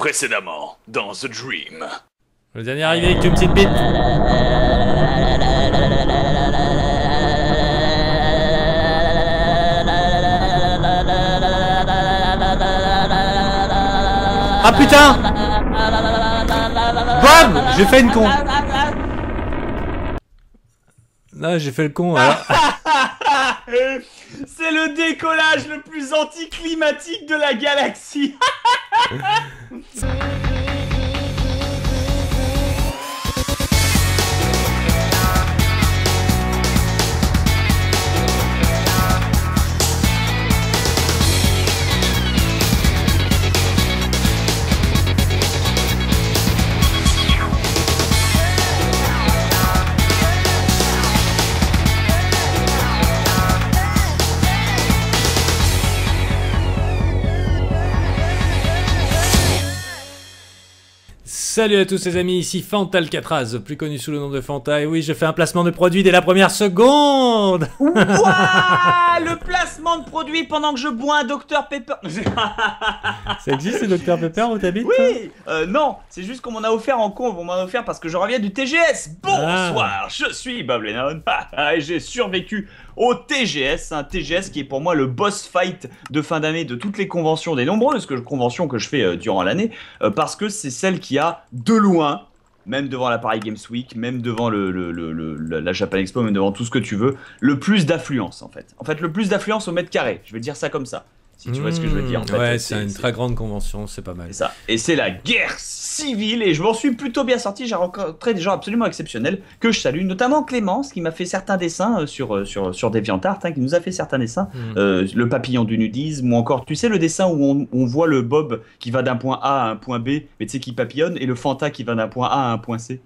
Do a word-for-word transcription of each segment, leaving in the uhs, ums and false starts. Précédemment, dans The Dream. Le dernier arrivé avec une petite bite. Ah putain! Bob! J'ai fait une con. Là, j'ai fait le con. Alors... C'est le décollage le plus anticlimatique de la galaxie. Salut à tous les amis, ici Fanta Alcatraz, plus connu sous le nom de Fanta, et oui, je fais un placement de produit dès la première seconde. Ouah, le placement de produit pendant que je bois un Dr Pepper. Ça existe, le Dr Pepper où t'habites? Oui, euh, non, c'est juste qu'on m'en a offert en con, on m'en a offert parce que je reviens du T G S. Bonsoir, ah. Je suis Bob Lennon, et j'ai survécu au T G S, un T G S qui est pour moi le boss fight de fin d'année de toutes les conventions, des nombreuses que, conventions que je fais euh, durant l'année, euh, parce que c'est celle qui a de loin, même devant la Paris Games Week, même devant le, le, le, le, la Japan Expo, même devant tout ce que tu veux, le plus d'affluence en fait. En fait, le plus d'affluence au mètre carré, je vais dire ça comme ça. Si tu vois mmh, ce que je veux dire en fait. Ouais, c'est une très grande convention, c'est pas mal. C'est ça. Et c'est la guerre civile et je m'en suis plutôt bien sorti. J'ai rencontré des gens absolument exceptionnels que je salue, notamment Clémence qui m'a fait certains dessins sur, sur, sur DeviantArt, hein, qui nous a fait certains dessins. Mmh. Euh, le papillon du nudisme ou encore, tu sais, le dessin où on, on voit le Bob qui va d'un point A à un point B, mais tu sais, qui papillonne, et le Fanta qui va d'un point A à un point C.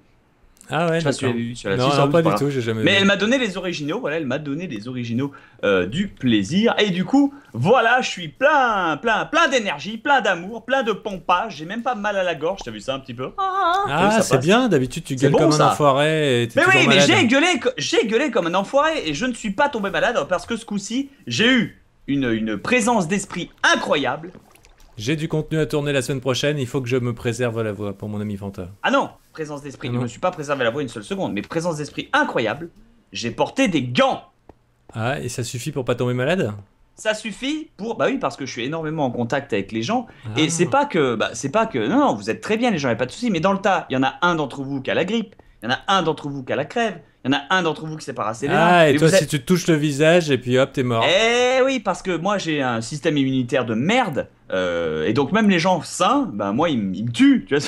Ah ouais, je sais pas si tu as vu sur la non, non, pas du tout, j'ai jamais vu. Mais elle m'a donné les originaux, voilà, elle m'a donné les originaux euh, du plaisir. Et du coup, voilà, je suis plein, plein, plein d'énergie, plein d'amour, plein de pompage. J'ai même pas mal à la gorge, t'as vu ça un petit peu? Ah, ah c'est bien, d'habitude tu gueules bon, comme ça. Un enfoiré. Et mais oui, malade. Mais j'ai gueulé, j'ai gueulé comme un enfoiré et je ne suis pas tombé malade parce que ce coup-ci, j'ai eu une, une présence d'esprit incroyable. J'ai du contenu à tourner la semaine prochaine, il faut que je me préserve la voix pour mon ami Fanta. Ah non, présence d'esprit, ah je ne me suis pas préservé la voix une seule seconde, mais présence d'esprit incroyable, j'ai porté des gants. Ah, et ça suffit pour pas tomber malade? Ça suffit pour... Bah oui, parce que je suis énormément en contact avec les gens, ah. Et c'est pas que... Bah, c'est pas que... Non, non, vous êtes très bien les gens, il n'y a pas de souci, mais dans le tas, il y en a un d'entre vous qui a la grippe, il y en a un d'entre vous qui a la crève, il y en a un d'entre vous qui s'est pas rassé les dents. Ah, et toi, si tu touches le visage, et puis hop, t'es mort. Eh oui, parce que moi, j'ai un système immunitaire de merde. Euh, et donc, même les gens sains, ben moi, ils me tuent. Tu vois,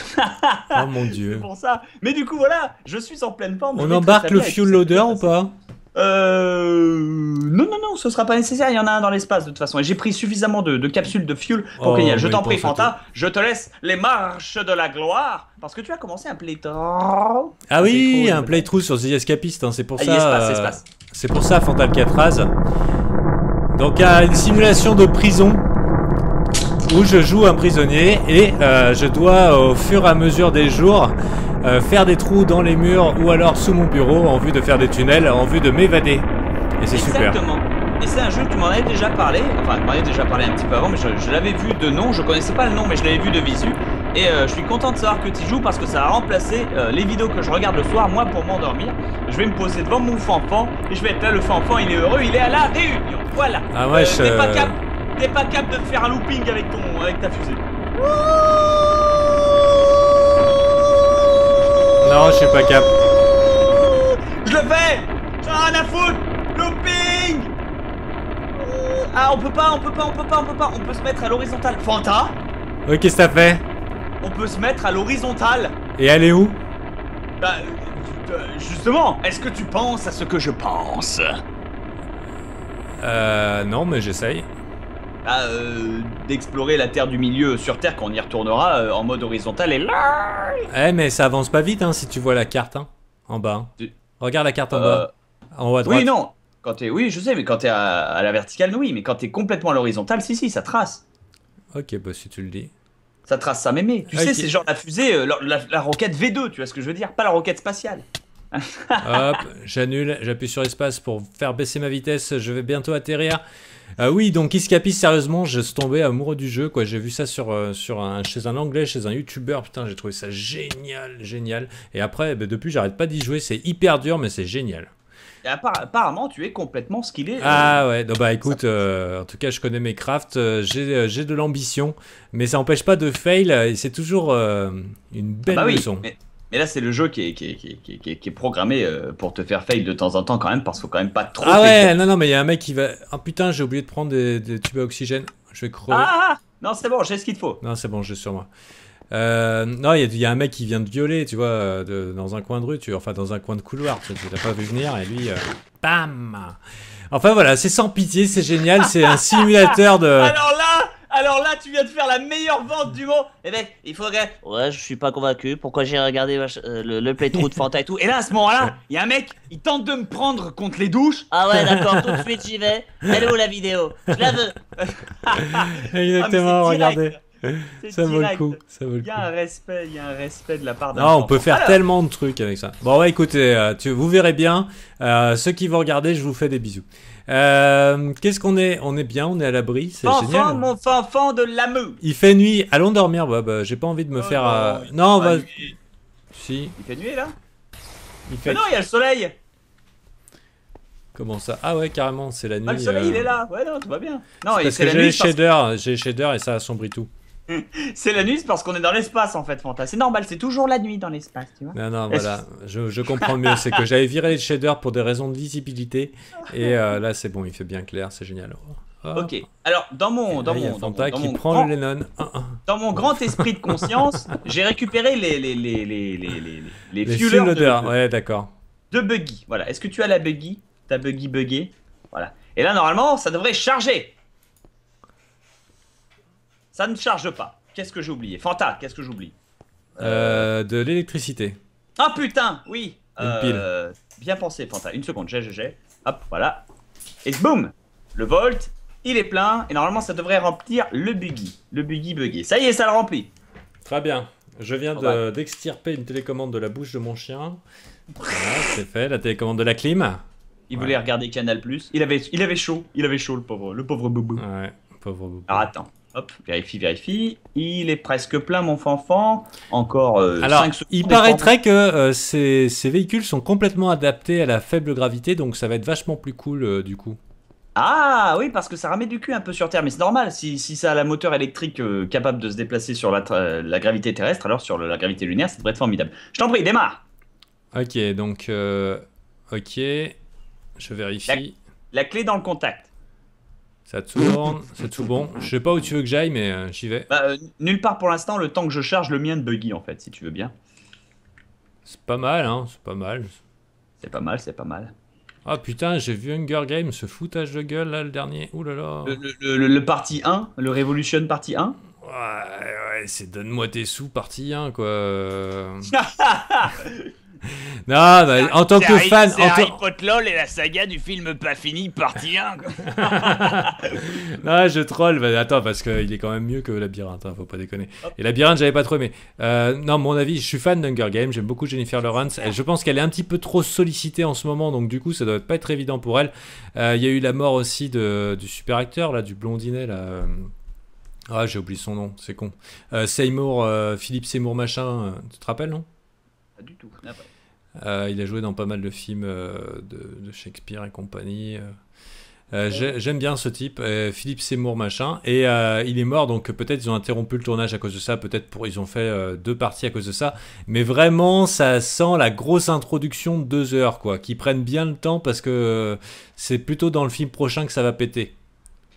oh mon dieu. C'est pour ça. Mais du coup, voilà, je suis en pleine forme. On embarque le fuel loader ou pas? Euh. Non, non, non, ce sera pas nécessaire. Il y en a un dans l'espace, de toute façon. Et j'ai pris suffisamment de, de capsules de fuel pour oh, qu'il y ait. Je t'en prie, Fanta, je te laisse les marches de la gloire. Parce que tu as commencé un playthrough. Ah oui, cool, un playthrough sur The Capist, hein, c'est pour, euh, c'est pour ça, Fanta Alcatraz. Donc, à une simulation de prison où je joue un prisonnier et euh, je dois, au fur et à mesure des jours, Euh, faire des trous dans les murs ou alors sous mon bureau en vue de faire des tunnels, en vue de m'évader. Et c'est super. Exactement. Et c'est un jeu que tu m'en avais déjà parlé, enfin tu m'en avais déjà parlé un petit peu avant, mais je, je l'avais vu de nom, je connaissais pas le nom, mais je l'avais vu de visu. Et euh, je suis content de savoir que tu joues parce que ça a remplacé euh, les vidéos que je regarde le soir, moi pour m'endormir. Je vais me poser devant mon fanfan et je vais être là, le fanfan il est heureux, il est à la réunion. Voilà. Ah ouais, euh, je... T'es pas cap, t'es pas cap de faire un looping avec, ton, avec ta fusée. Wouh. Non, je suis pas cap. Je le fais. J'en ai rien à foutre. Looping. Ah, on peut pas, on peut pas, on peut pas, on peut pas. On peut se mettre à l'horizontale. Fanta. Oui, qu'est-ce que t'as fait? On peut se mettre à l'horizontale. Et elle est où? Bah, justement. Est-ce que tu penses à ce que je pense? Euh, non, mais j'essaye. Ah, euh, d'explorer la terre du milieu sur Terre quand on y retournera euh, en mode horizontal et là. Eh mais ça avance pas vite hein, si tu vois la carte hein, en bas. Hein. Tu... Regarde la carte en euh... bas, en haut à droite. Oui non, quand t'es, oui je sais, mais quand t'es à... à la verticale oui, mais quand t'es complètement à l'horizontale, si si, ça trace. Ok bah si tu le dis. Ça trace ça mémé. Tu okay. sais c'est genre la fusée, euh, la, la, la roquette V deux, tu vois ce que je veux dire, pas la roquette spatiale. Hop, j'annule, j'appuie sur espace pour faire baisser ma vitesse, je vais bientôt atterrir. Euh, oui, donc Escapiste, sérieusement, je suis tombé amoureux du jeu, quoi. J'ai vu ça sur, euh, sur un, chez un anglais, chez un youtubeur, putain, j'ai trouvé ça génial, génial. Et après, bah, depuis, j'arrête pas d'y jouer, c'est hyper dur, mais c'est génial. Et apparemment, tu es complètement skillé. Ah ouais, donc, bah écoute, euh, en tout cas, je connais mes crafts, euh, j'ai euh, de l'ambition, mais ça n'empêche pas de fail, et c'est toujours euh, une belle ah bah oui, leçon. Mais... Mais là, c'est le jeu qui est, qui, est, qui, est, qui, est, qui est programmé pour te faire fail de temps en temps quand même, parce qu'il faut quand même pas trop... Ah ouais, non, non, mais il y a un mec qui va... Ah putain, j'ai oublié de prendre des, des tubes à oxygène. Je vais crever. Ah non, c'est bon, j'ai ce qu'il te faut. Non, c'est bon, j'ai sur moi. Euh, non, il y, y a un mec qui vient de violer, tu vois, de, dans un coin de rue, tu, enfin dans un coin de couloir, tu l'as pas vu venir, et lui, euh, bam. Enfin voilà, c'est sans pitié, c'est génial, c'est un simulateur de... Alors là Alors là, tu viens de faire la meilleure vente du monde. Et mec, il faudrait... Ouais, je suis pas convaincu. Pourquoi j'ai regardé euh, le, le playthrough de Fanta et tout. Et là, à ce moment-là, il y a un mec, il tente de me prendre contre les douches. Ah ouais, d'accord, tout de suite, j'y vais. Elle est où la vidéo? Je la veux. Exactement, ah, regardez. Ça vaut le coup. Ça vaut le coup. Il y a un respect, il y a un respect de la part d'un... Non, on peut faire Alors... tellement de trucs avec ça. Bon, ouais, écoutez, euh, tu, vous verrez bien. Euh, ceux qui vont regarder, je vous fais des bisous. Euh, Qu'est-ce qu'on est On est bien, on est à l'abri, c'est génial. Fanfan, mon fanfan de l'ameu. Il fait nuit, allons dormir, Bob. J'ai pas envie de me oh faire. Non, euh... non bah. Nuit. Si. Il fait nuit là il fait... Mais non, il y a le soleil. Comment ça? Ah ouais, carrément, c'est la nuit. Ah, le soleil, euh... il est là. Ouais, non, tout va bien. Non, et parce que j'ai les shaders, j'ai les shaders et ça assombrit tout. C'est la nuit, c'est parce qu'on est dans l'espace en fait, Fanta. C'est normal, c'est toujours la nuit dans l'espace, tu vois. Non, non, voilà, je, je comprends mieux. C'est que j'avais viré les shaders pour des raisons de visibilité. Et euh, là, c'est bon, il fait bien clair, c'est génial. Hop. Ok, alors dans mon... Dans là, mon Fanta dans mon, qui dans mon prend grand, le Lennon. Dans mon grand esprit de conscience, j'ai récupéré les... Les, les, les, les, les, les, les fuelers de, de, ouais, d'accord. De buggy, voilà. Est-ce que tu as la buggy? Ta buggy buggée? Voilà. Et là, normalement, ça devrait charger. Ça ne charge pas. Qu'est-ce que j'ai oublié? Fanta, qu'est-ce que j'oublie? euh, De l'électricité. Ah putain, oui. Une euh, pile. Bien pensé, Fanta. Une seconde, j'ai, j'ai, j'ai. Hop, voilà. Et boum. Le volt, il est plein. Et normalement, ça devrait remplir le buggy. Le buggy buggé. Ça y est, ça le remplit. Très bien. Je viens de, d'extirper une télécommande de la bouche de mon chien. Voilà, c'est fait. La télécommande de la clim. Il ouais. voulait regarder Canal plus. Il avait, il avait chaud. Il avait chaud, le pauvre, le pauvre boubou. Ouais, pauvre boubou. Alors attends. Hop, vérifie, vérifie. Il est presque plein, mon fanfan. Encore euh, alors, cinq secondes. Il paraîtrait que euh, ces, ces véhicules sont complètement adaptés à la faible gravité, donc ça va être vachement plus cool euh, du coup. Ah oui, parce que ça ramène du cul un peu sur Terre, mais c'est normal. Si, si ça a la moteur électrique euh, capable de se déplacer sur la, la gravité terrestre, alors sur le, la gravité lunaire, ça devrait être formidable. Je t'en prie, démarre. Ok, donc... Euh, ok, je vérifie. La, la clé dans le contact. Ça tourne, c'est tout bon. Je sais pas où tu veux que j'aille, mais euh, j'y vais. Bah, euh, nulle part pour l'instant, le temps que je charge le mien de buggy, en fait, si tu veux bien. C'est pas mal, hein, c'est pas mal. C'est pas mal, c'est pas mal. Ah putain, j'ai vu Hunger Games, ce foutage de gueule, là, le dernier. Ouh là là. Le, le, le, le partie un, le Revolution partie un. Ouais, ouais, c'est donne-moi tes sous, partie un, quoi. Non, bah, en tant que Harry, fan... C'est Harry Potter LOL et la saga du film pas fini, partie un. Non, je troll. Bah, attends, parce qu'il est quand même mieux que Labyrinthe, hein, faut pas déconner. Hop. Et Labyrinthe, j'avais pas trop aimé. Euh, non, mon avis, je suis fan d'Hunger Games, j'aime beaucoup Jennifer Lawrence. Je pense qu'elle est un petit peu trop sollicitée en ce moment, donc du coup, ça doit pas être évident pour elle. Il euh, y a eu la mort aussi de, du super acteur, là, du blondinet, là... Euh... Ah, j'ai oublié son nom, c'est con. Euh, Seymour, euh, Philip Seymour, machin, euh, tu te rappelles, non? Pas du tout. Ah, pas. Euh, il a joué dans pas mal de films euh, de, de Shakespeare et compagnie. Euh, ouais. J'aime bien ce type, euh, Philip Seymour, machin. Et euh, il est mort, donc peut-être ils ont interrompu le tournage à cause de ça, peut-être pour ils ont fait euh, deux parties à cause de ça. Mais vraiment, ça sent la grosse introduction de deux heures, quoi, qui prennent bien le temps parce que euh, c'est plutôt dans le film prochain que ça va péter.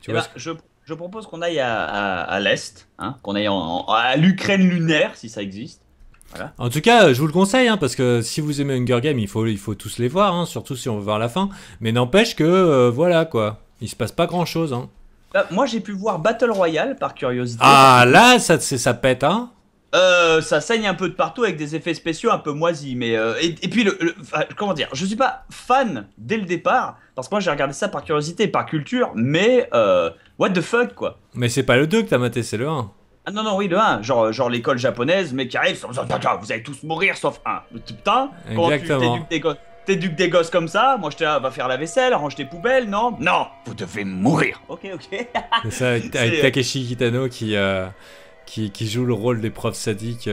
Tu et vois bah, que... je... Je propose qu'on aille à, à, à l'Est, hein, qu'on aille en, en, à l'Ukraine lunaire, si ça existe. Voilà. En tout cas, je vous le conseille, hein, parce que si vous aimez Hunger Games, il faut, il faut tous les voir, hein, surtout si on veut voir la fin. Mais n'empêche que, euh, voilà, quoi, il se passe pas grand-chose. Hein. Bah, moi, j'ai pu voir Battle Royale, par curiosité. Ah, là, ça, ça pète, hein. Euh, ça saigne un peu de partout avec des effets spéciaux un peu moisis, mais euh, et, et puis le, le, comment dire, je suis pas fan dès le départ parce que moi j'ai regardé ça par curiosité, par culture, mais euh, what the fuck, quoi. Mais c'est pas le deux que t'as maté, c'est le un. Ah non, non, oui, le un, genre, genre l'école japonaise, mais qui arrive, vous allez tous mourir sauf un. Putain, comment tu t'éduques des gosses, t'éduques des gosses comme ça? Moi, je te ah, va faire la vaisselle, range tes poubelles, non? Non, vous devez mourir. Ok, ok. C'est ça, avec, avec Takeshi Kitano qui, euh, qui, qui joue le rôle des profs sadiques. Eh,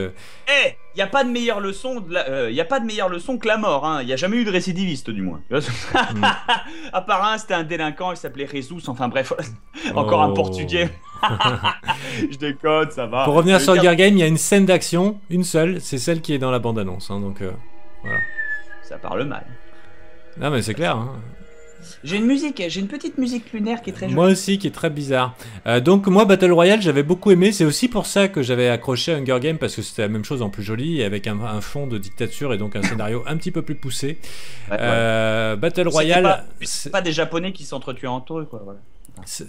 hey, il n'y a pas de meilleure leçon de la, euh, y a pas de meilleure leçon que la mort, hein. Il n'y a jamais eu de récidiviste, du moins. Mm. À part un, c'était un délinquant, il s'appelait Résus, enfin bref, encore oh. un portugais. Je déconne, ça va. Pour revenir sur Hunger Games, il y a une scène d'action, une seule, c'est celle qui est dans la bande-annonce, hein, donc euh, voilà. Ça parle mal. Non mais c'est clair. Hein. J'ai une musique, j'ai une petite musique lunaire qui est très jolie. Moi aussi, qui est très bizarre. Euh, donc moi, Battle Royale, j'avais beaucoup aimé. C'est aussi pour ça que j'avais accroché à Hunger Games, parce que c'était la même chose en plus jolie, avec un, un fond de dictature et donc un scénario un petit peu plus poussé. Ouais, euh, ouais. Battle Royale... C'est pas, pas des Japonais qui s'entretuent entre eux, quoi, voilà.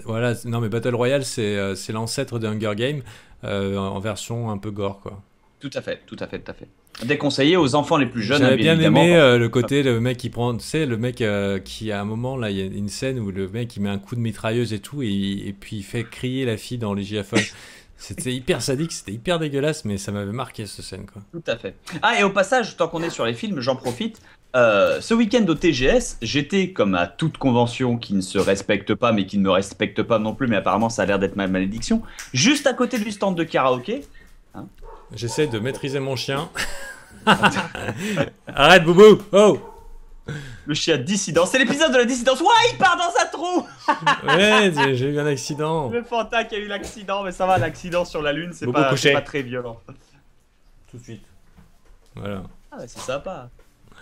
Voilà, non mais Battle Royale c'est euh, l'ancêtre de Hunger Games euh, en version un peu gore quoi. Tout à fait, tout à fait, tout à fait. Déconseillé aux enfants les plus jeunes. J'avais bien aimé euh, le côté le mec qui prend, tu sais le mec euh, qui à un moment là il y a une scène où le mec il met un coup de mitrailleuse et tout et, et puis il fait crier la fille dans les G F O. C'était hyper sadique, c'était hyper dégueulasse, mais ça m'avait marqué cette scène quoi. Tout à fait. Ah et au passage, tant qu'on est sur les films, j'en profite. Euh, ce week-end au T G S, j'étais comme à toute convention qui ne se respecte pas, mais qui ne me respecte pas non plus, mais apparemment ça a l'air d'être ma malédiction, juste à côté du stand de karaoké. Hein. J'essaie de maîtriser mon chien. Arrête Boubou. Oh. Le chien dissident, c'est l'épisode de la dissidence. Ouais, il part dans un trou. Ouais, j'ai eu un accident. Le Fanta qui a eu l'accident, mais ça va, l'accident sur la lune, c'est pas, pas très violent. Tout de suite. Voilà. Ah ouais, c'est sympa.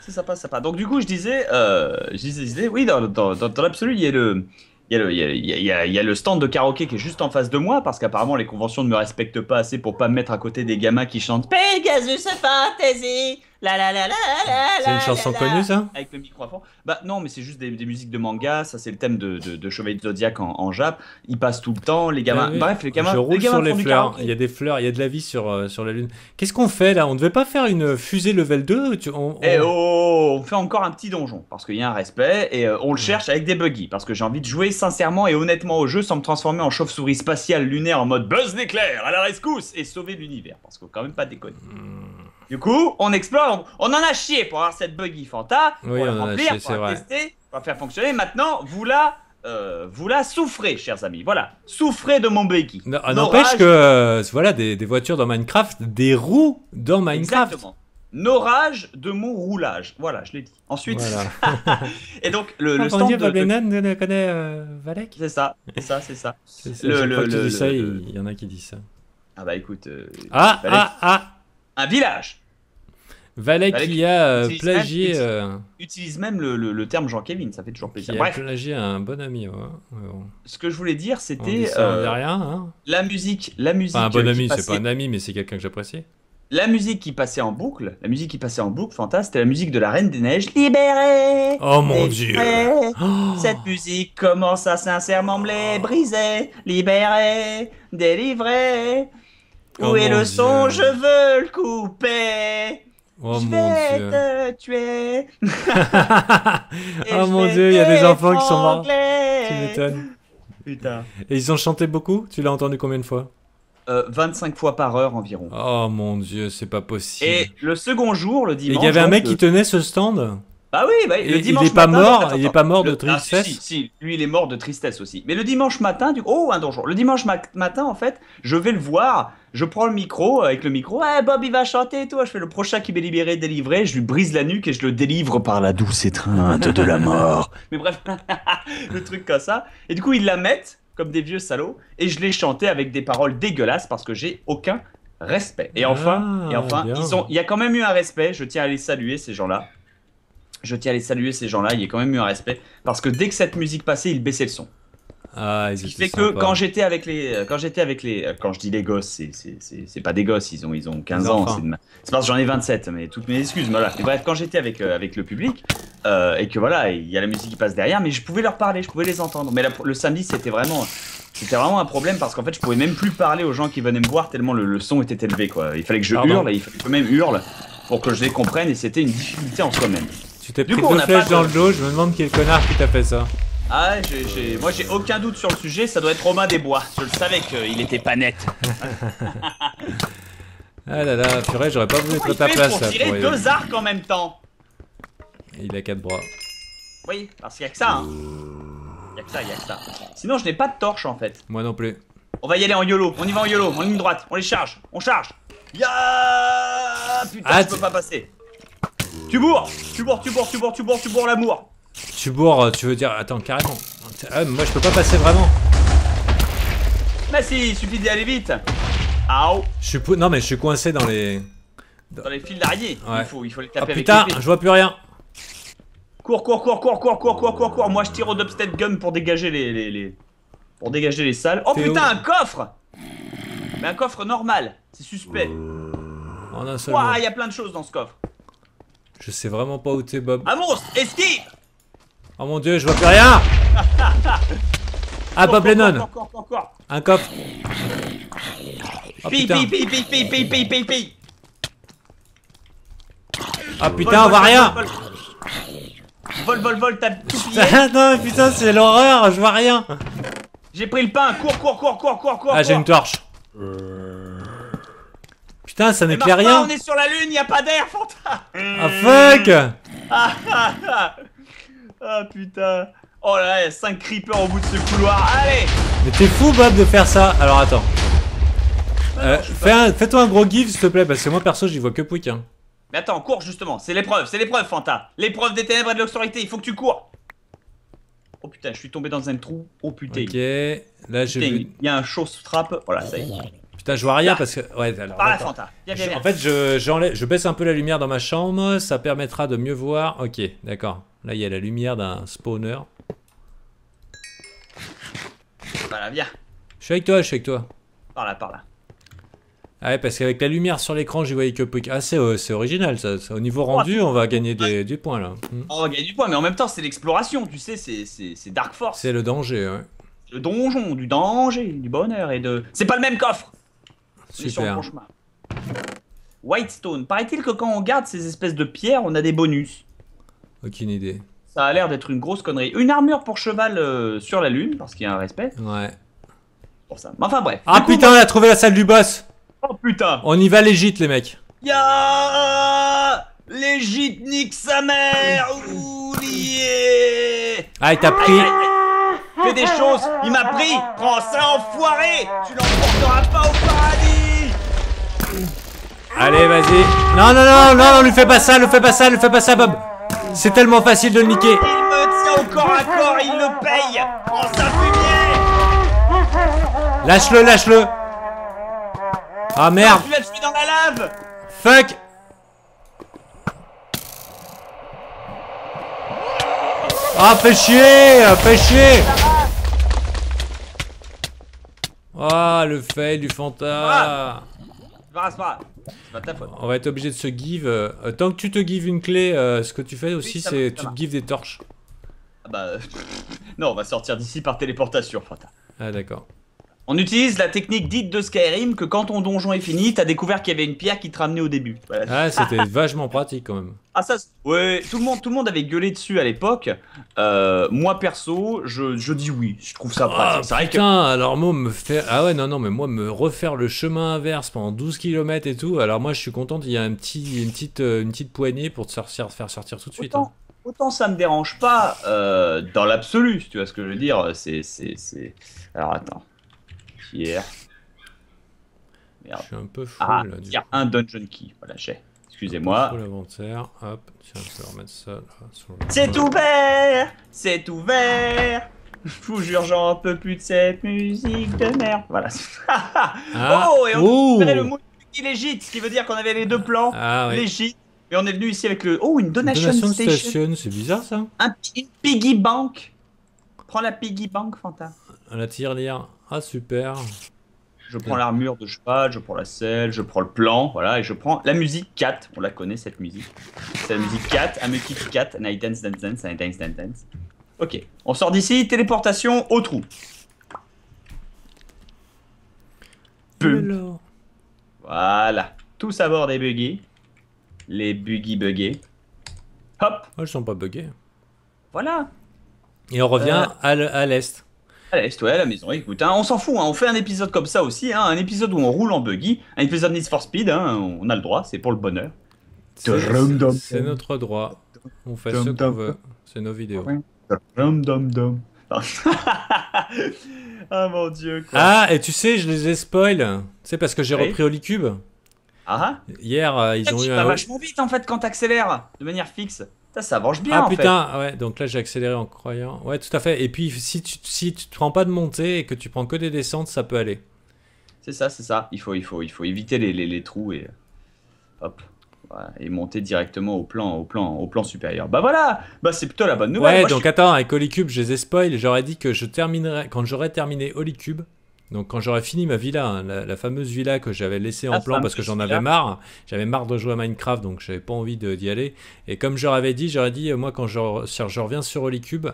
C'est sympa, sympa. Donc du coup, je disais, euh, je disais, je disais oui, dans, dans, dans, dans l'absolu, il y a le... Il y, a le, il, y a, il, y a, il y a le stand de karaoké qui est juste en face de moi parce qu'apparemment les conventions ne me respectent pas assez pour pas me mettre à côté des gamins qui chantent Pegasus Fantasy la la la la la. C'est une chanson la, connue ça? Avec le micro à fond. Bah non mais c'est juste des, des musiques de manga, ça c'est le thème de, de, de Chevalier de Zodiac en, en Jap. Ils passent tout le temps, les gamins. Ah oui. Bref les gamins. Je roule les gamins sur les fleurs, il y a des fleurs, il y a de la vie sur, euh, sur la lune. Qu'est-ce qu'on fait là? On devait pas faire une fusée level deux tu, on, on... Et oh, on fait encore un petit donjon parce qu'il y a un respect et euh, on le cherche avec des buggy parce que j'ai envie de jouer sincèrement et honnêtement au jeu sans me transformer en chauve-souris spatiale lunaire en mode buzz d'éclair à la rescousse et sauver l'univers parce qu'on quand même pas déconner. Mmh. Du coup, on explore, on, on en a chié pour avoir cette buggy Fanta, oui, pour la remplir, chié, pour la vrai. tester, pour la faire fonctionner. Maintenant, vous la, euh, vous la souffrez, chers amis. Voilà, souffrez de mon buggy. N'empêche que euh, voilà des, des voitures dans Minecraft, des roues dans Minecraft. Exactement. N'orage de mon roulage. Voilà, je l'ai dit. Ensuite, voilà. Et donc le, ah, le stand dit, de Bob Lennon de... ne connaît euh, Valek. C'est ça, c'est ça, c'est ça. ça. Le, le, le, le, ça le... Il y en a qui disent ça. Ah bah écoute. Euh, ah, Valek, ah ah un village. Valek, Valek qui a euh, utilise plagié. Même, euh... Utilise même le, le, le terme Jean-Kévin, ça fait toujours plaisir. Qui a Bref. plagié un bon ami. Ouais. Bon. Ce que je voulais dire, c'était euh, hein. la musique, la musique. Enfin, un bon ami, c'est pas un ami, mais c'est quelqu'un que j'apprécie. La musique qui passait en boucle, la musique qui passait en boucle, Fanta, c'était la musique de la Reine des Neiges, libérée. Oh mon Dieu. Oh. Cette musique commence à sincèrement me les briser, libérée, délivrée. Où oh est le son, Dieu. Je veux le couper. Oh je mon vais Dieu. Te tuer. Oh mon Dieu, il y a des enfants qui sont morts. Tu m'étonnes. Putain. Et ils ont chanté beaucoup? Tu l'as entendu combien de fois? Euh, vingt-cinq fois par heure environ. Oh mon Dieu, c'est pas possible. Et le second jour, le dimanche. Et il y avait un mec que... qui tenait ce stand. Bah oui, bah, le et dimanche il est pas matin, mort, il est pas mort le... de tristesse. Ah, si, si, si, lui il est mort de tristesse aussi. Mais le dimanche matin, du... oh un donjon. Le dimanche ma matin en fait, je vais le voir. Je prends le micro avec le micro. Ouais, Bob il va chanter et tout. Je fais le prochain qui m'est libéré, délivré. Je lui brise la nuque et je le délivre par la douce étreinte de la mort. Mais bref, le truc comme ça. Et du coup ils la mettent. Comme des vieux salauds, et je l'ai chanté avec des paroles dégueulasses parce que j'ai aucun respect. Et enfin, ah, et enfin ils ont, il y a quand même eu un respect, je tiens à les saluer ces gens-là. Je tiens à les saluer ces gens-là, il y a quand même eu un respect, parce que dès que cette musique passait, ils baissaient le son. Ah, ils Ce qui fait sympa. que quand j'étais avec les, quand j'étais avec les, quand je dis les gosses, c'est pas des gosses, ils ont, ils ont quinze les ans, c'est de... parce que j'en ai vingt-sept, mais toutes mes excuses, mais voilà. Et bref, quand j'étais avec, euh, avec le public, euh, et que voilà, il y a la musique qui passe derrière, mais je pouvais leur parler, je pouvais les entendre. Mais la, le samedi, c'était vraiment, c'était vraiment un problème parce qu'en fait, je pouvais même plus parler aux gens qui venaient me voir tellement le, le son était élevé, quoi. Il fallait que je Pardon. hurle, et il fallait que je même hurle pour que je les comprenne, et c'était une difficulté en soi-même. Tu t'es pris coup, deux flèches dans de... le dos, je me demande quel connard qui t'a fait ça. Ah, j ai, j ai... moi j'ai aucun doute sur le sujet, ça doit être Romain Desbois. Je le savais qu'il était pas net. Ah là là, purée, j'aurais pas voulu être à ta place. Pour là, tirer pour deux y... arcs en même temps. Il a quatre bras. Oui, parce qu'il y a que ça. Hein. Il y a que ça, il y a que ça. Sinon, je n'ai pas de torche en fait. Moi non plus. On va y aller en YOLO, on y va en YOLO, en ligne droite, on les charge, on charge. Ya yeah putain, ah, je peux pas passer. Tu bourres, tu bourres, tu bourres, tu bourres, tu bourres, tu bourres l'amour. Tu bourres, tu veux dire, attends, carrément. Ah, mais moi je peux pas passer vraiment. Bah si, il suffit d'y aller vite. Aouh. Je suis pou... Non mais je suis coincé dans les... Dans les fils d'araignée, ouais. il, faut, il faut les taper ah, avec putain, les je vois plus rien. Cours, cours, cours, cours, cours, cours, cours, cours, cours. Moi je tire au dubstep gun pour dégager les... les, les... Pour dégager les salles. Oh putain, un coffre. Mais un coffre normal, c'est suspect. En un seul mot. Ouah, il y a plein de choses dans ce coffre. Je sais vraiment pas où t'es, Bob. Un monstre, esquive. Oh mon dieu, je vois plus rien. Ah, Bob Lennon. Un coffre. Pi, pi, pi, pi, pi, pi, pi, pi, pi. Ah putain, on voit rien. Vol, vol, vol, t'as tout pillé. Non, putain, c'est l'horreur, je vois rien. J'ai pris le pain, cours, cours, cours, cours, cours, cours. Ah, j'ai une torche. Putain, ça n'éclaire rien. On est sur la lune, y a pas d'air, Fanta. Ah fuck. Ah, ah, ah. Ah putain. Oh là là, y a cinq creepers au bout de ce couloir. Allez. Mais t'es fou, Bob, de faire ça. Alors attends. Euh, Fais-toi fais un gros gif, s'il te plaît, parce que moi perso, j'y vois que Pouic. Hein. Mais attends, cours justement. C'est l'épreuve, c'est l'épreuve, Fanta. L'épreuve des ténèbres et de l'obscurité. Il faut que tu cours. Oh putain, je suis tombé dans un trou. Oh putain. Ok, là je. Putain, il y a un chausse trappe. Voilà, ça y est. Putain, je vois rien là. Parce que. Ouais, alors. Par là, Fanta. Viens, viens, viens. En fait, je, je baisse un peu la lumière dans ma chambre. Ça permettra de mieux voir. Ok, d'accord. Là, il y a la lumière d'un spawner. Voilà, viens. Je suis avec toi, je suis avec toi. Par là, par là. Ah ouais, parce qu'avec la lumière sur l'écran, j'y voyais que. Ah, c'est euh, original ça. Au niveau rendu, on va gagner des, du point là. On va gagner du point, mais en même temps, c'est l'exploration, tu sais, c'est Dark Force. C'est le danger, ouais. Le donjon, du danger, du bonheur et de. C'est pas le même coffre. Super. Sur le bon chemin. Whitestone. Paraît-il que quand on garde ces espèces de pierres, on a des bonus. Aucune idée. Ça a l'air d'être une grosse connerie. Une armure pour cheval euh, sur la lune, parce qu'il y a un respect. Ouais. Pour ça. Enfin bref. Ah coup, putain, on a trouvé la salle du boss. Oh putain! On y va legit les mecs! Ya! Legit nique sa mère! Oublié! Ah il t'a pris! Aïe, aïe, aïe. Fais des choses! Il m'a pris! Prends ça enfoiré! Tu l'emporteras pas au paradis! Allez vas-y! Non non non non, ne lui fais pas ça, ne lui fais pas ça, ne lui fais pas ça Bob! C'est tellement facile de le niquer! Il me tient au corps à corps, il le paye! Prends sa fumier! Lâche-le, lâche-le! Ah merde! Tu l'as tué dans la lave! Fuck! Ah fais chier! Fais chier! Ah le fail du Fanta! On va être obligé de se give. Euh, tant que tu te gives une clé, euh, ce que tu fais aussi, oui, c'est tu te gives des torches. Ah bah. Euh, non, on va sortir d'ici par téléportation, Fanta. Ah d'accord. On utilise la technique dite de Skyrim que quand ton donjon est fini, t'as découvert qu'il y avait une pierre qui te ramenait au début. Voilà. Ah, c'était vachement pratique quand même. Ah ça, ouais, tout le monde, tout le monde avait gueulé dessus à l'époque. Euh, moi perso, je, je dis oui, je trouve ça pratique. Ah, c'est vrai putain, que... alors moi me faire, ah ouais non non, mais moi me refaire le chemin inverse pendant douze kilomètres et tout. Alors moi je suis contente, il y a un petit, une petite, une petite poignée pour te sortir, faire sortir tout de suite. Autant, hein. Autant ça me dérange pas euh, dans l'absolu, tu vois ce que je veux dire. C'est, c'est, c'est. Alors attends. Hier. Merde. Je suis un peu fou ah, là. Il y a un dungeon key. Voilà, j'ai. Excusez-moi. L'inventaire. Hop. Tiens, je vais remettre ça. C'est ouvert. C'est ouvert. Je vous jure, j'en peux plus de cette musique de merde. Voilà. Ah. Oh, et on oh. a le mot illégit, ce qui veut dire qu'on avait les deux plans. Ah, oui. Légit. Et on est venu ici avec le. Oh, une donation, donation station. station. C'est bizarre ça. Un, une piggy bank. Prends la piggy bank, Fanta. La tirelire. Ah super. Je prends l'armure de cheval, je prends la selle, je prends le plan, voilà, et je prends la musique quatre. On la connaît cette musique. C'est la musique quatre, I'm a kid cat, and I dance, dance, dance, and I dance, dance, dance. Ok, on sort d'ici, téléportation au trou. Boum. Voilà, tous à bord des buggy. Les buggy buggés. Hop. Oh, ils sont pas buggés. Voilà. Et on revient euh... à l'Est. À l'Est, ouais, à la maison. Écoute, hein, on s'en fout, hein, on fait un épisode comme ça aussi, hein, un épisode où on roule en buggy, un épisode Need for Speed, hein, on a le droit, c'est pour le bonheur. C'est notre droit, on fait dum, ce qu'on veut, c'est nos vidéos. Dum, dum, dum. Ah mon dieu quoi. Ah, et tu sais, je les ai spoil, c'est parce que j'ai oui. repris HolyCube. Ah ah. Hier, euh, ils en fait, ont eu un... Ça va vachement vite en fait quand t'accélères de manière fixe. Ça, ça avance bien. Ah en putain, fait. Ouais, donc là j'ai accéléré en croyant. Ouais, tout à fait. Et puis si tu si tu te prends pas de montée et que tu prends que des descentes, ça peut aller. C'est ça, c'est ça. Il faut il faut il faut éviter les, les, les trous et hop. Voilà, et monter directement au plan au plan au plan supérieur. Bah voilà, bah c'est plutôt la bonne nouvelle. Ouais, moi, donc je... attends, avec HolyCube, je les ai spoil, j'aurais dit que je terminerai quand j'aurais terminé HolyCube. Donc quand j'aurais fini ma villa, hein, la, la fameuse villa que j'avais laissée en ah, plan parce que j'en avais marre, j'avais marre de jouer à Minecraft, donc j'avais pas envie d'y aller. Et comme je leur avais dit, j'aurais dit, moi quand je, je reviens sur HolyCube,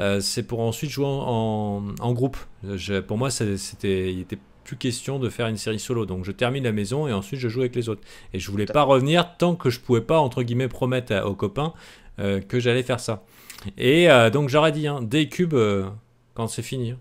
euh, c'est pour ensuite jouer en, en, en groupe. Je, pour moi, c'était, il était plus question de faire une série solo, donc je termine la maison et ensuite je joue avec les autres. Et je voulais pas revenir tant que je pouvais pas, entre guillemets, promettre à, aux copains euh, que j'allais faire ça. Et euh, donc j'aurais dit, hein, des cubes euh, quand c'est fini.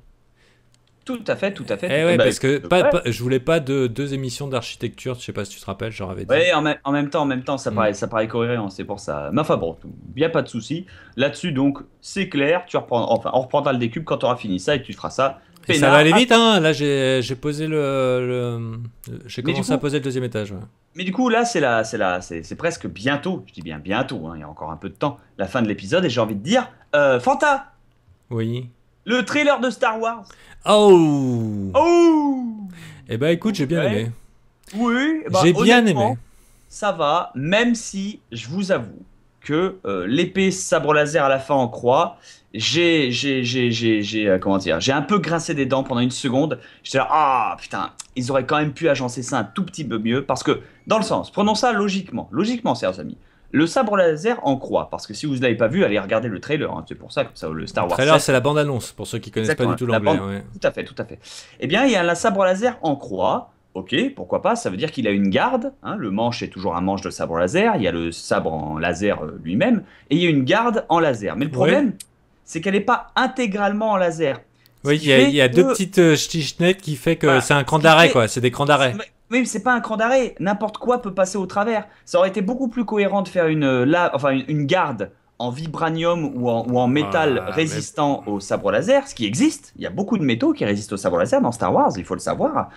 Tout à fait, tout à fait. Eh ouais, bah, parce que pas, pas, je voulais pas de deux émissions d'architecture, je sais pas si tu te rappelles, j'en avais dit. Ouais, en, en même temps, en même temps, ça paraît, mmh. ça paraît cohérent, c'est pour ça. Mais enfin bon, y a pas de souci. Là-dessus donc, c'est clair. Tu reprends, enfin, on reprendra le décube quand tu auras fini ça et tu feras ça. Et ça va aller vite, hein. Là, j'ai posé le, le j'ai commencé à poser le deuxième étage. Ouais. Mais du coup, là, c'est la, c'est la, c'est presque bientôt. Je dis bien bientôt. Hein, y a encore un peu de temps. La fin de l'épisode et j'ai envie de dire, euh, Fanta. Oui. Le trailer de Star Wars. Oh. Oh. Eh ben écoute, j'ai bien aimé. Oui. Bah, j'ai bien aimé. Ça va, même si je vous avoue que euh, l'épée sabre laser à la fin en croix, j'ai j'ai j'ai j'ai j'ai comment dire, j'ai un peu grincé des dents pendant une seconde. J'étais là, ah putain, ils auraient quand même pu agencer ça un tout petit peu mieux parce que dans le sens, prenons ça logiquement, logiquement, chers amis. Le sabre laser en croix, parce que si vous ne l'avez pas vu, allez regarder le trailer, hein. C'est pour ça, comme ça, le Star Wars. Le trailer, c'est la bande-annonce, pour ceux qui ne connaissent Exactement, pas du tout l'anglais. La ouais. Tout à fait, tout à fait. Eh bien, il y a un sabre laser en croix, ok, pourquoi pas, ça veut dire qu'il a une garde, hein. Le manche est toujours un manche de sabre laser, il y a le sabre en laser lui-même, et il y a une garde en laser. Mais le problème, ouais. c'est qu'elle n'est pas intégralement en laser. Oui, il y, y, y a que... deux petites euh, ch'tichenettes qui fait que voilà. c'est un cran d'arrêt, fait... quoi, c'est des crans d'arrêt. Oui, mais c'est pas un cran d'arrêt. N'importe quoi peut passer au travers. Ça aurait été beaucoup plus cohérent de faire une, la, enfin une, une garde en vibranium ou en, ou en métal ah, résistant mais... au sabre laser, ce qui existe. Il y a beaucoup de métaux qui résistent au sabre laser dans Star Wars, il faut le savoir.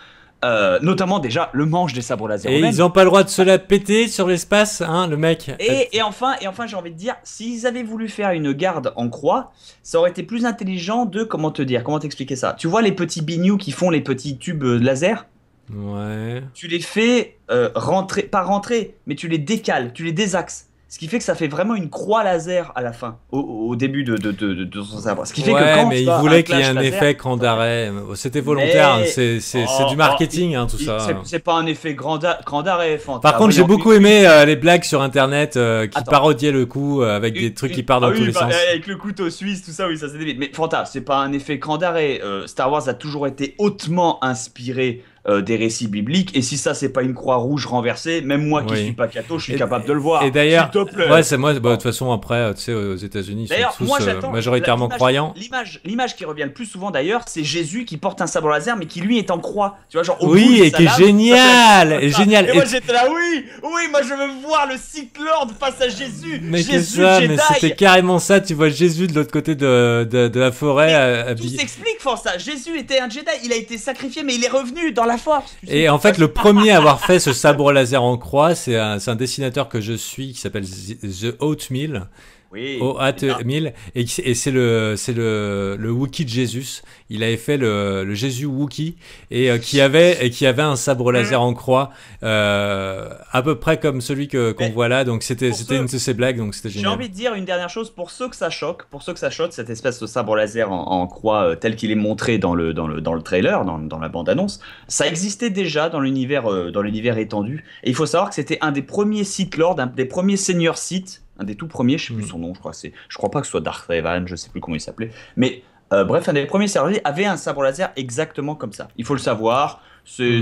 Euh, notamment déjà le manche des sabres laser. Et ils n'ont pas le droit de se la péter sur l'espace, hein, le mec. Et, et enfin, et enfin j'ai envie de dire, s'ils avaient voulu faire une garde en croix, ça aurait été plus intelligent de, comment te dire, comment t'expliquer ça. Tu vois les petits bignoux qui font les petits tubes laser ? Ouais. Tu les fais euh, rentrer, pas rentrer, mais tu les décales, tu les désaxes. Ce qui fait que ça fait vraiment une croix laser à la fin, au, au début de, de, de, de son sabre. Ce qui fait ouais, que quand mais il voulait qu'il y ait un laser, effet cran d'arrêt. C'était volontaire, mais... c'est oh, du marketing oh, hein, tout il, ça. C'est pas un effet cran d'arrêt. Par contre, j'ai beaucoup aimé euh, les blagues sur internet euh, qui Attends. parodiaient le coup euh, avec une, des trucs une... qui partent ah, dans oui, tous les bah, sens. Avec le couteau suisse, tout ça, oui, ça c'est débile. Mais Fanta, c'est pas un effet cran d'arrêt. Euh, Star Wars a toujours été hautement inspiré Euh, des récits bibliques, et si ça c'est pas une croix rouge renversée, même moi qui oui. suis pas catho, je suis et, capable de le voir. Et d'ailleurs, ouais, c'est moi. De bah, toute façon, après, tu sais, aux États-Unis, ils sont tous euh, majoritairement croyants. L'image, l'image qui revient le plus souvent d'ailleurs, c'est Jésus qui porte un sabre laser, mais qui lui est en croix. Tu vois, genre au oui, bout, et, et qui est génial, et génial. Et moi j'étais là, oui, oui, moi je veux voir le Sith Lord face à Jésus. Mais Jésus, ça, Jedi. Mais c'était carrément ça. Tu vois Jésus de l'autre côté de, de de la forêt. Tout s'explique, Força. Jésus était un Jedi. Il a été sacrifié, mais il est revenu dans la force. Et en fait, le premier à avoir fait ce sabre laser en croix, c'est un, un dessinateur que je suis qui s'appelle The Oatmeal. Oui, O A T mille. Et, et c'est le, le, le Wookiee de Jésus. Il avait fait le, le Jésus Wookiee et, euh, qui avait, et qui avait un sabre laser en croix euh, à peu près comme celui qu'on qu voit là. Donc c'était une de ces blagues. J'ai envie de dire une dernière chose pour ceux que ça choque. Pour ceux que ça choque, cette espèce de sabre laser en, en croix euh, tel qu'il est montré dans le, dans le, dans le trailer, dans, dans la bande-annonce, ça existait déjà dans l'univers euh, étendu. Et il faut savoir que c'était un des premiers Sith Lords, un des premiers seigneurs Sith. Un des tout premiers, je sais plus son nom, je crois, c'est, je crois pas que ce soit Dark Vador, je sais plus comment il s'appelait, mais euh, bref, un des premiers sergents avait un sabre laser exactement comme ça. Il faut le savoir, C'est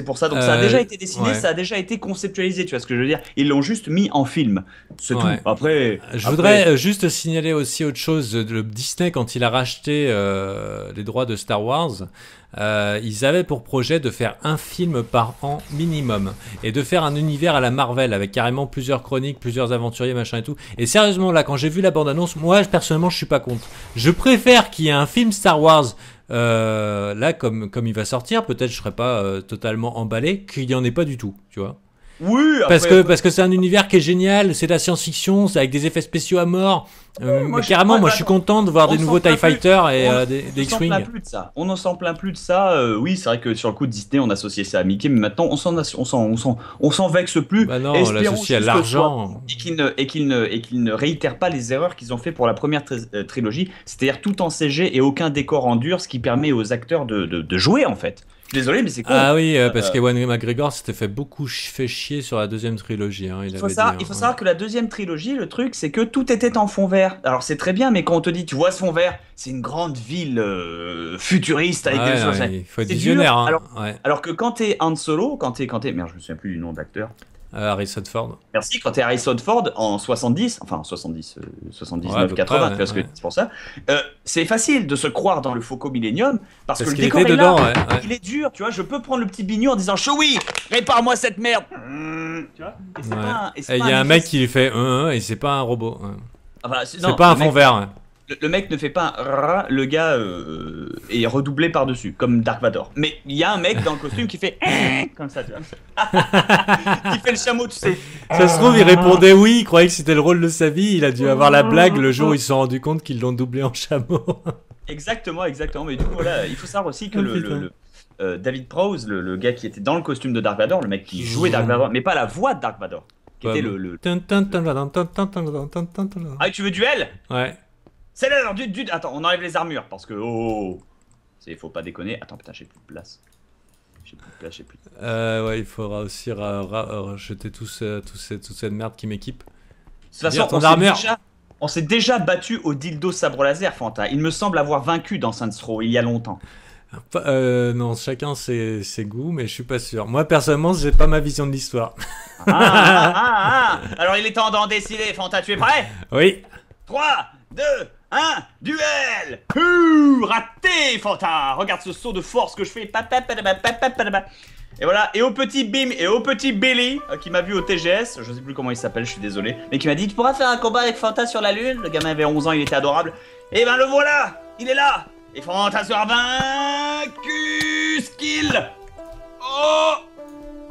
mmh. pour ça. Donc euh, ça a déjà été dessiné, ouais. ça a déjà été conceptualisé, tu vois ce que je veux dire. Ils l'ont juste mis en film. C'est ouais. tout. Après, je après... voudrais juste signaler aussi autre chose. Le Disney, quand il a racheté euh, les droits de Star Wars, euh, ils avaient pour projet de faire un film par an minimum et de faire un univers à la Marvel avec carrément plusieurs chroniques, plusieurs aventuriers, machin et tout. Et sérieusement, là, quand j'ai vu la bande-annonce, moi, personnellement, je suis pas contre. Je préfère qu'il y ait un film Star Wars. Euh, là, comme, comme il va sortir, peut-être je serais pas euh, totalement emballé qu'il n'y en ait pas du tout, tu vois. Oui, après, parce que parce que c'est un univers qui est génial, c'est de la science-fiction, c'est avec des effets spéciaux à mort. Euh, moi, mais carrément, moi je suis content de voir des nouveaux Tie Fighters et euh, des, des X-Wing. On n'en s'en plaint plus de ça. Euh, oui, c'est vrai que sur le coup de Disney, on associait ça à Mickey, mais maintenant on s'en on on s'en vexe plus. Bah non, on l'associe à l'argent. Et qu'ils ne, qu ne, qu ne réitèrent pas les erreurs qu'ils ont fait pour la première tri euh, trilogie, c'est-à-dire tout en C G et aucun décor en dur, ce qui permet aux acteurs de, de, de jouer en fait. Désolé, mais c'est cool. Ah oui, euh, parce euh, qu'Ewan McGregor s'était fait beaucoup ch fait chier sur la deuxième trilogie. Hein, il, il, faut avait savoir, dit, il faut ouais. savoir que la deuxième trilogie, le truc, c'est que tout était en fond vert. Alors c'est très bien, mais quand on te dit, tu vois ce fond vert, c'est une grande ville euh, futuriste avec ouais, des ouais, il faut être visionnaire. Hein. Alors, ouais. alors que quand t'es Han Solo, quand t'es, quand t'es, merde, je me souviens plus du nom de l'acteur. Euh, Harrison Ford. Merci, quand t'es Harrison Ford en soixante-dix, enfin en soixante-dix, euh, soixante-dix-neuf, ouais, quatre-vingts, ouais, parce ouais. que c'est pour ça. Euh, c'est facile de se croire dans le Faucon Millenium parce, parce que le qu décor est dedans, là, ouais, ouais. il est dur, tu vois. Je peux prendre le petit bignou en disant Choui, répare-moi cette merde. Mmh, tu vois. Et il ouais. y, y a un mec qui lui fait un, un, et c'est pas un robot. Ouais. Enfin, c'est pas un fond mec... vert. Ouais. Le mec ne fait pas un rrr, le gars euh, est redoublé par-dessus, comme Dark Vador. Mais il y a un mec dans le costume qui fait comme ça, tu vois. Qui fait le chameau, tu sais. Ça se trouve, il répondait oui, il croyait que c'était le rôle de sa vie, il a dû avoir la blague le jour où ils se sont rendus compte qu'ils l'ont doublé en chameau. Exactement, exactement. Mais du coup, voilà, il faut savoir aussi que le... le, le... Euh, David Prowse, le, le gars qui était dans le costume de Dark Vador, le mec qui jouait Dark Vador, mais pas la voix de Dark Vador, qui était le... le... Ah, tu veux duel ? Ouais. C'est là, alors, du, du, attends, on enlève les armures parce que oh, c'est, faut pas déconner. Attends, putain, j'ai plus de place. J'ai plus de place, j'ai plus de place. Euh, ouais, il faudra aussi rejeter tout ce, tout ce, toute cette merde qui m'équipe. De toute façon, on s'est déjà, déjà battu au dildo sabre laser, Fanta. Il me semble avoir vaincu dans Saints Row il y a longtemps. Euh, non, chacun ses, ses goûts, mais je suis pas sûr. Moi, personnellement, j'ai pas ma vision de l'histoire. Ah, ah, ah, ah. Alors, il est temps d'en décider, Fanta. Tu es prêt? Oui. trois, deux. Hein, duel! Ouh, raté, Fanta! Regarde ce saut de force que je fais. Et voilà, et au petit Bim, et au petit Billy, qui m'a vu au T G S, je sais plus comment il s'appelle, je suis désolé, mais qui m'a dit, tu pourras faire un combat avec Fanta sur la lune? Le gamin avait onze ans, il était adorable. Et ben le voilà! Il est là! Et Fanta sera vaincu! Skill! Oh!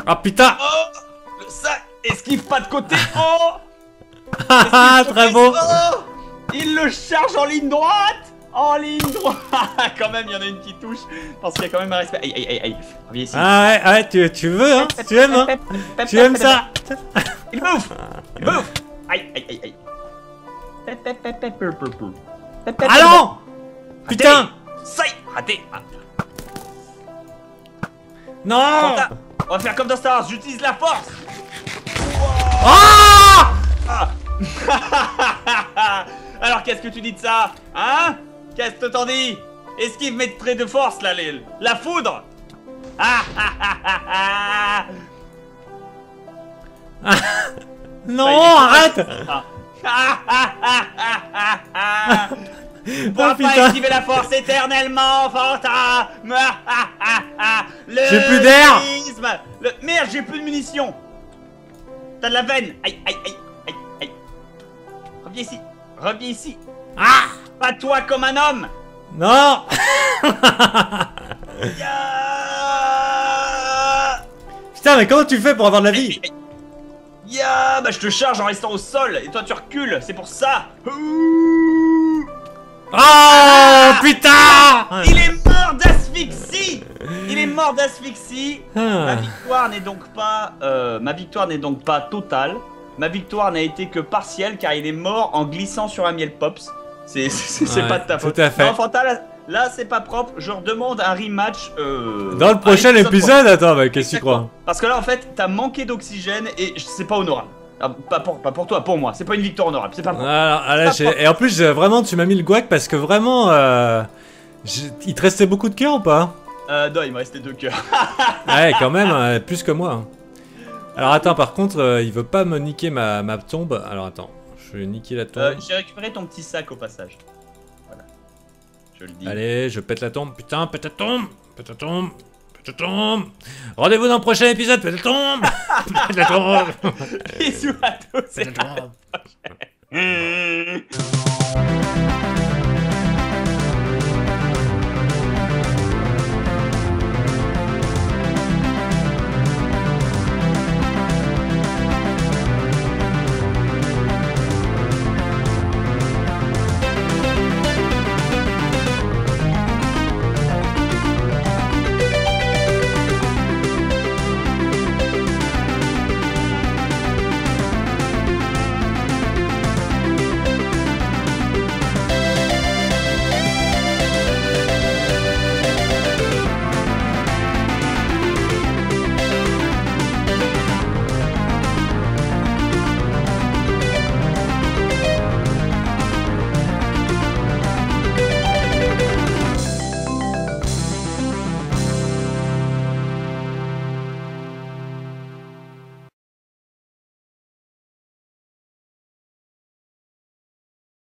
Ah putain! Oh! Ça esquive pas de côté! Oh! Ah, très beau! Il le charge en ligne droite. En ligne droite. Quand même, il y en a une qui touche. Parce qu'il y a quand même un respect. Aïe, aïe, aïe, aïe. Ah ouais, ouais, tu, tu veux, hein. Tu aimes, hein. Tu aimes ça. Il bouffe. Il bouffe. Aïe, aïe, aïe, aïe. Allons. Putain. Ça y est, raté. Non. On va faire comme dans Star Wars. J'utilise la force. Ah. Alors qu'est-ce que tu dis de ça? Hein? Qu'est-ce que t'en dis? Esquive mes traits de force là, les... la foudre. Ah ah ah ah ah. Non, arrête. Ah ah ah ah ah ah. Pourquoi pas esquiver la force éternellement, Fanta? Ah ah ah ah. J'ai plus d'air. Le... Merde, j'ai plus de munitions. T'as de la veine. Aïe aïe aïe aïe aïe. Reviens ici. Reviens ici. Ah! Pas toi comme un homme. Non. Yeah. Putain, mais comment tu fais pour avoir de la vie? Yeah. Bah je te charge en restant au sol et toi tu recules, c'est pour ça. Ouh. Oh ah, putain. Il est mort d'asphyxie. Il est mort d'asphyxie. Ah. Ma victoire n'est donc pas euh, ma victoire n'est donc pas totale. Ma victoire n'a été que partielle car il est mort en glissant sur un miel pops. C'est ouais, pas de ta faute. Tout à fait. Non, Fanta, là, là c'est pas propre. Je redemande un rematch. Euh, Dans le prochain épisode, épisode attends, bah, qu'est-ce que tu crois? Parce que là, en fait, t'as manqué d'oxygène et c'est pas honorable. Ah, pas, pour, pas pour toi, pour moi. C'est pas une victoire honorable. C'est pas pour ah, ah, là, pas et en plus, vraiment, tu m'as mis le guac parce que vraiment, euh, il te restait beaucoup de cœur ou pas? Euh, non, il me restait deux cœurs. Ouais, quand même, euh, plus que moi. Alors attends, par contre, euh, il veut pas me niquer ma, ma tombe. Alors attends, je vais niquer la tombe. Euh, J'ai récupéré ton petit sac au passage. Voilà. Je le dis. Allez, je pète la tombe. Putain, pète la tombe. Pète la tombe. Pète la tombe. Rendez-vous dans le prochain épisode. Pète la tombe. Pète la tombe. Bisous à tous. Pète la tombe.